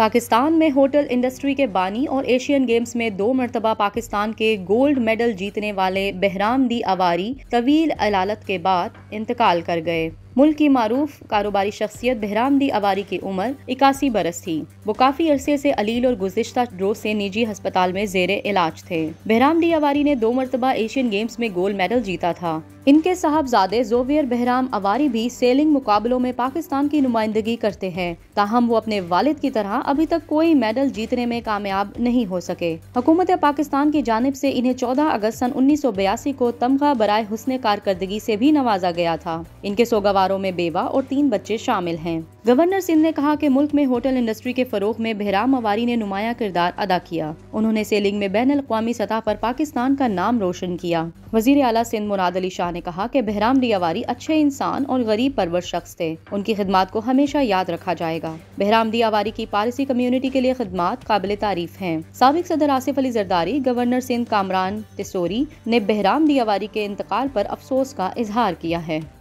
पाकिस्तान में hotel industry के बानी और एशियन गेम्स में 2 मरतबा पाकिस्तान के गोल्ड मेडल जीतने वाले बहराम दी अवारी तवील अलालत के बाद इंतकाल कर गए। मुल्क की मारूफ कारोबारी शख्सियत बहराम दी अवारी की उम्र 81 बरस थी। वो काफ़ी अरसे से अलील और गुज़िश्ता रोज़ से निजी हस्पताल में जेरे इलाज थे। बहराम दी अवारी ने 2 मरतबा एशियन गेम्स में गोल्ड मेडल जीता था। इनके साहबजादे ज़ोवियर बहराम अवारी भी सेलिंग मुकाबलों में पाकिस्तान की नुमाइंदगी करते हैं, ताहम वो अपने वालिद की तरह अभी तक कोई मेडल जीतने में कामयाब नहीं हो सके। हुकूमत पाकिस्तान की जानिब से इन्हें 14 अगस्त सन 1982 को तमगा बराए हुस्न कारकर्दगी से भी नवाजा गया था। इनके सौगवारों में बेवा और 3 बच्चे शामिल हैं। गवर्नर सिंध ने कहा कि मुल्क में होटल इंडस्ट्री के फरोग में बहराम अवारी ने नुमाया किरदार अदा किया। उन्होंने सेलिंग में बैन अल-अक़वामी सतह पर पाकिस्तान का नाम रोशन किया। वज़ीर आला सिंध मुराद अली शाह ने कहा कि बहराम दी अवारी अच्छे इंसान और गरीब परवर शख्स थे। उनकी खिदमत को हमेशा याद रखा जाएगा। बहराम दी अवारी की पारसी कम्युनिटी के लिए खिदमत काबिल तारीफ हैं। साबिक सदर आसिफ अली जरदारी, गवर्नर सिंध कामरान टिसोरी ने बहराम दी अवारी के इंतकाल पर अफसोस का इजहार किया है।